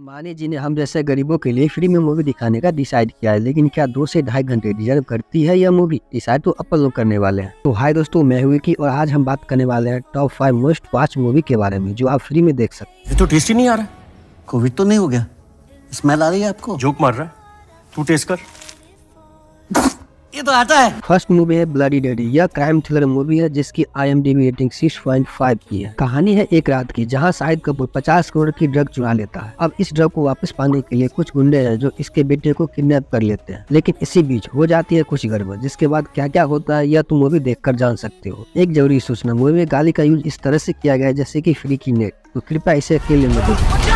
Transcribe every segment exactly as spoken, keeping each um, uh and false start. अंबानी जी ने हम जैसे गरीबों के लिए फ्री में मूवी दिखाने का डिसाइड किया है, लेकिन क्या दो से ढाई घंटे डिजर्व करती है यह मूवी? डिसाइड तो अपन लोग करने वाले हैं। तो हाय दोस्तों, मैं हुई की और आज हम बात करने वाले हैं top five most watch movie के बारे में जो आप फ्री में देख सकते। ये तो टेस्ट ही नहीं आ रहा, कोविड तो नहीं हो गया? स्मेल आ रही है आपको? जोक मार रहा है तू, टेस्ट कर। ये तो आता है। फर्स्ट मूवी है ब्लडी डैडी। यह क्राइम थ्रिलर मूवी है जिसकी I M D B rating six point five की है। कहानी है एक रात की जहां शाहिद कपूर पचास करोड़ की ड्रग चुरा लेता है। अब इस ड्रग को वापस पाने के लिए कुछ गुंडे हैं जो इसके बेटे को किडनैप कर लेते हैं, लेकिन इसी बीच हो जाती है कुछ गड़बड़, जिसके बाद क्या क्या होता है यह तुम मूवी देख कर जान सकते हो। एक जरूरी सूचना, मूवी में गाली का यूज इस तरह से किया गया है जैसे की फ्री की नेट, तो कृपया इसे अकेले मत देखो।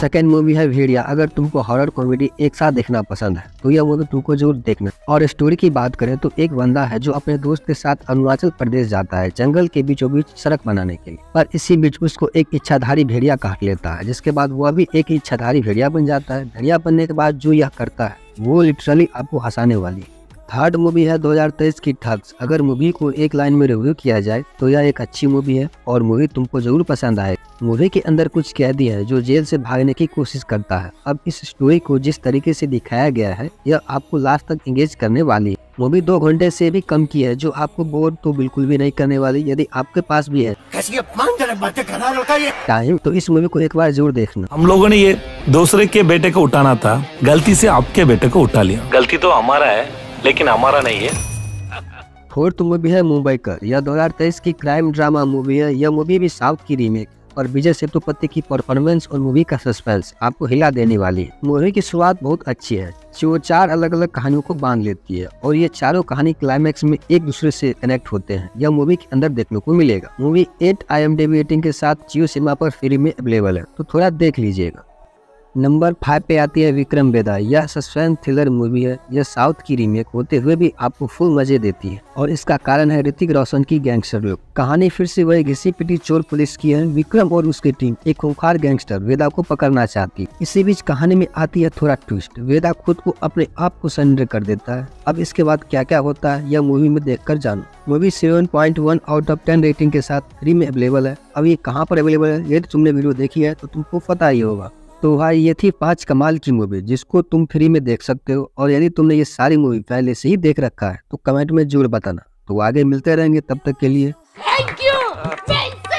सेकेंड मूवी है भेड़िया। अगर तुमको हॉरर कॉमेडी एक साथ देखना पसंद है तो यह मूवी तुमको जरूर देखना। और स्टोरी की बात करें तो एक बंदा है जो अपने दोस्त के साथ अरुणाचल प्रदेश जाता है जंगल के बीचों बीच सड़क बनाने के लिए, पर इसी बीच उसको एक इच्छाधारी भेड़िया काट लेता है, जिसके बाद वह भी एक इच्छाधारी भेड़िया बन जाता है। भेड़िया बनने के बाद जो यह करता है वो लिटरली आपको हंसाने वाली है। थर्ड मूवी है दो हज़ार तेईस की ठग्स। अगर मूवी को एक लाइन में रिव्यू किया जाए तो यह एक अच्छी मूवी है और मूवी तुमको जरूर पसंद आए। मूवी के अंदर कुछ कैदी है जो जेल से भागने की कोशिश करता है। अब इस स्टोरी को जिस तरीके से दिखाया गया है यह आपको लास्ट तक एंगेज करने वाली है। मूवी दो घंटे से भी कम की है जो आपको बोर तो बिल्कुल भी नहीं करने वाली, यदि आपके पास भी है टाइम तो इस मूवी को एक बार जरूर देखना। हम लोगों ने ये दूसरे के बेटे को उठाना था, गलती से आपके बेटे को उठा लिया। गलती तो हमारा है लेकिन हमारा नहीं है। फोर्थ मूवी है मुंबईकर। यह दो हज़ार तेईस की क्राइम ड्रामा मूवी है। यह मूवी भी साउथ की रीमेक और विजय सेतुपति की परफॉर्मेंस और मूवी का सस्पेंस आपको हिला देने वाली है। मूवी की शुरुआत बहुत अच्छी है, जो चार अलग अलग कहानियों को बांध लेती है और ये चारों कहानी क्लाइमैक्स में एक दूसरे से कनेक्ट होते हैं। यह मूवी के अंदर देखने को मिलेगा। Movie eight I M D B rating के साथ जियो सिनेमा पर फ्री में अवेलेबल है, तो थोड़ा देख लीजिएगा। नंबर फाइव पे आती है विक्रम वेधा। यह सस्पेंस थ्रिलर मूवी है। यह साउथ की रीमेक होते हुए भी आपको फुल मजे देती है और इसका कारण है ऋतिक रोशन की गैंगस्टर लुक। कहानी फिर से वही घिसी पिटी चोर पुलिस की है। विक्रम और उसकी टीम एक खूंखार गैंगस्टर वेधा को पकड़ना चाहती है। इसी बीच कहानी में आती है थोड़ा ट्विस्ट, वेधा खुद को अपने आप को सरेंडर कर देता है। अब इसके बाद क्या क्या होता है यह मूवी में देख कर जानो। Movie seven point one out of ten rating के साथ फ्री में अवेलेबल है। अब ये कहाँ पर अवेलेबल है ये तुमने वीडियो देखी है तो तुमको पता ही होगा। तो भाई ये थी पांच कमाल की मूवी जिसको तुम फ्री में देख सकते हो, और यदि तुमने ये सारी मूवी पहले से ही देख रखा है तो कमेंट में जरूर बताना। तो आगे मिलते रहेंगे, तब तक के लिए थैंक यू।